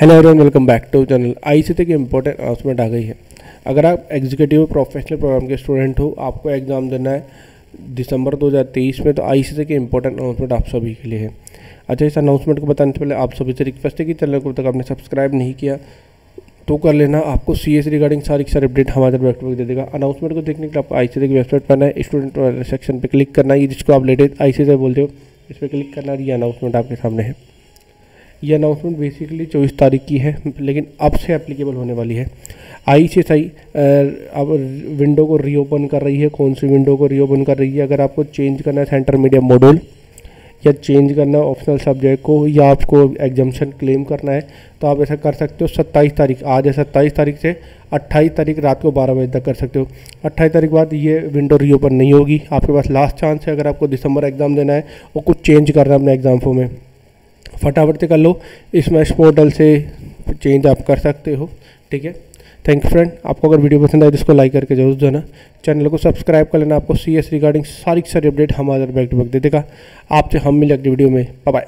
Hello everyone, welcome back to channel. ICSI की important announcement आ गई है। अगर आप एग्जीक्यूटिव प्रोफेशनल प्रोग्राम के स्टूडेंट हो, आपको एग्ज़ाम देना है दिसंबर 2023 में, तो आईसीएसआई की इम्पोर्टेंट अनाउंसमेंट आप सभी के लिए है। अच्छा, इस अनाउंसमेंट को बताने से पहले आप सभी से रिक्वेस्ट है कि चैनल को तक आपने सब्सक्राइब नहीं किया तो कर लेना। आपको सीएस रिगार्डिंग सारी अपडेट हमारे वेबसाइट दे देगा। अनाउंसमेंट को देखने के लिए आपको आईसीएसआई की वेबसाइट पर है, स्टूडेंट सेक्शन पर क्लिक करना है, जिसको आप लेटेस्ट आईसीएसआई बोलते हो, इस पर क्लिक करना। ये अनाउंसमेंट आपके सामने है। यह अनाउंसमेंट बेसिकली 24 तारीख की है, लेकिन अब से एप्लीकेबल होने वाली है। आईसीएसआई अब विंडो को रीओपन कर रही है। कौन सी विंडो को रीओपन कर रही है? अगर आपको चेंज करना है सेंटर मीडिया मॉड्यूल, या चेंज करना है ऑप्शनल सब्जेक्ट को, या आपको एग्जाम्शन क्लेम करना है, तो आप ऐसा कर सकते हो। 27 तारीख आज है, 27 तारीख से 28 तारीख रात को 12 बजे तक कर सकते हो। 28 तारीख बाद ये विंडो रीओपन नहीं होगी। आपके पास लास्ट चांस है, अगर आपको दिसंबर एग्ज़ाम देना है और कुछ चेंज करना है अपने एग्ज़ाम फॉर्म में, फटाफट से कर लो। इसमें इस पोर्टल से चेंज आप कर सकते हो। ठीक है, थैंक यू फ्रेंड। आपको अगर वीडियो पसंद आए तो इसको लाइक करके जरूर देना, चैनल को सब्सक्राइब कर लेना। आपको सीएस रिगार्डिंग सारी अपडेट हमारे बैक टू बैक दे देगा। आपसे हम मिले अगली वीडियो में। Bye bye.